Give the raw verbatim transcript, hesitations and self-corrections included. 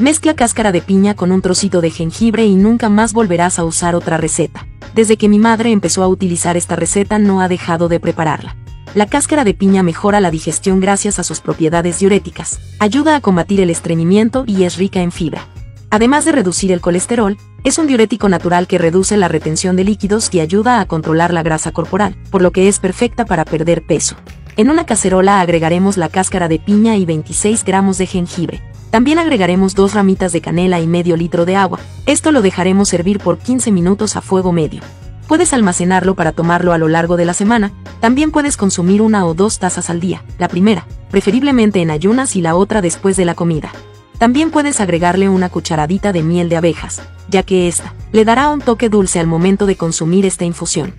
Mezcla cáscara de piña con un trocito de jengibre y nunca más volverás a usar otra receta. Desde que mi madre empezó a utilizar esta receta no ha dejado de prepararla. La cáscara de piña mejora la digestión gracias a sus propiedades diuréticas, ayuda a combatir el estreñimiento y es rica en fibra. Además de reducir el colesterol, es un diurético natural que reduce la retención de líquidos y ayuda a controlar la grasa corporal, por lo que es perfecta para perder peso. En una cacerola agregaremos la cáscara de piña y veintiséis gramos de jengibre. También agregaremos dos ramitas de canela y medio litro de agua. Esto lo dejaremos hervir por quince minutos a fuego medio. Puedes almacenarlo para tomarlo a lo largo de la semana. También puedes consumir una o dos tazas al día, la primera, preferiblemente en ayunas y la otra después de la comida. También puedes agregarle una cucharadita de miel de abejas, ya que esta le dará un toque dulce al momento de consumir esta infusión.